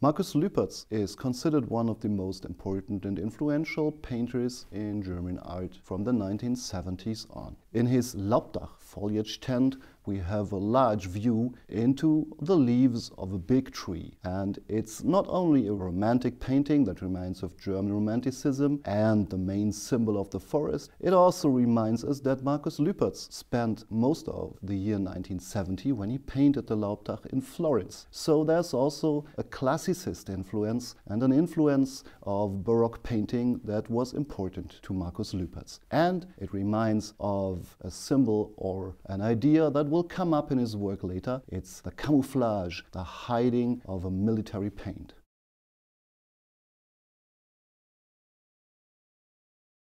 Markus Lüpertz is considered one of the most important and influential painters in German art from the 1970s on. In his Laubdach foliage tent, we have a large view into the leaves of a big tree. And it's not only a romantic painting that reminds of German Romanticism and the main symbol of the forest, it also reminds us that Markus Lüpertz spent most of the year 1970 when he painted the Laubdach in Florence. So there's also a classic influence and an influence of Baroque painting that was important to Markus Lüpertz. And it reminds of a symbol or an idea that will come up in his work later. It's the camouflage, the hiding of a military paint.